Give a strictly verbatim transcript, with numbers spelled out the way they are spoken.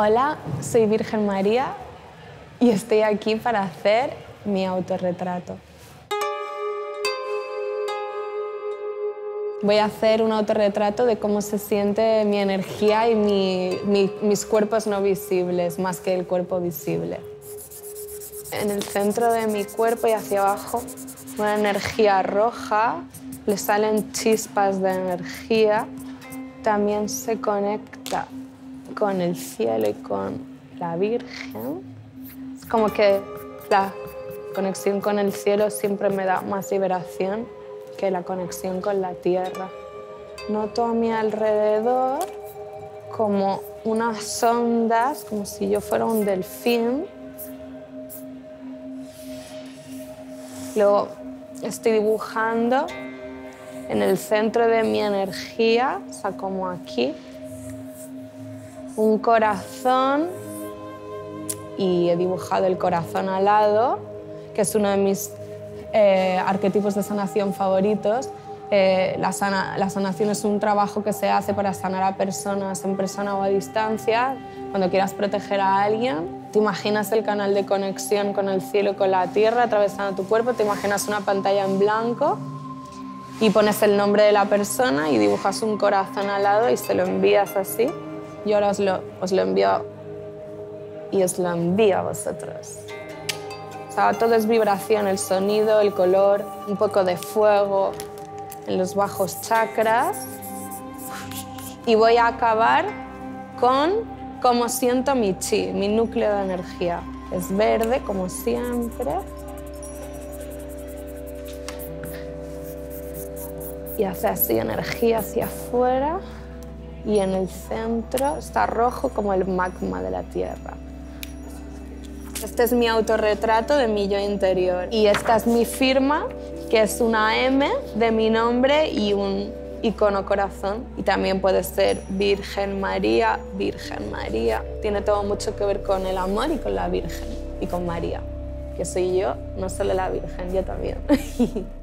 Hola, soy Virgen María y estoy aquí para hacer mi autorretrato. Voy a hacer un autorretrato de cómo se siente mi energía y mi, mi, mis cuerpos no visibles, más que el cuerpo visible. En el centro de mi cuerpo y hacia abajo, una energía roja, le salen chispas de energía. También se conecta con el cielo y con la Virgen. Es como que la conexión con el cielo siempre me da más liberación que la conexión con la tierra. Noto a mi alrededor como unas ondas, como si yo fuera un delfín. Luego estoy dibujando en el centro de mi energía, o sea, como aquí, un corazón, y he dibujado el corazón alado, que es uno de mis eh, arquetipos de sanación favoritos. Eh, la, sana, la sanación es un trabajo que se hace para sanar a personas en persona o a distancia. Cuando quieras proteger a alguien, te imaginas el canal de conexión con el cielo y con la tierra atravesando tu cuerpo, te imaginas una pantalla en blanco y pones el nombre de la persona y dibujas un corazón alado y se lo envías así. Yo ahora os lo, os lo envío y os lo envío a vosotros. O sea, todo es vibración, el sonido, el color, un poco de fuego en los bajos chakras. Y voy a acabar con cómo siento mi chi, mi núcleo de energía. Es verde, como siempre. Y hace así energía hacia afuera. Y en el centro está rojo como el magma de la tierra. Este es mi autorretrato de mi yo interior. Y esta es mi firma, que es una M de mi nombre y un icono corazón. Y también puede ser Virgen María, Virgen María. Tiene todo mucho que ver con el amor y con la Virgen y con María, que soy yo, no solo la Virgen, yo también.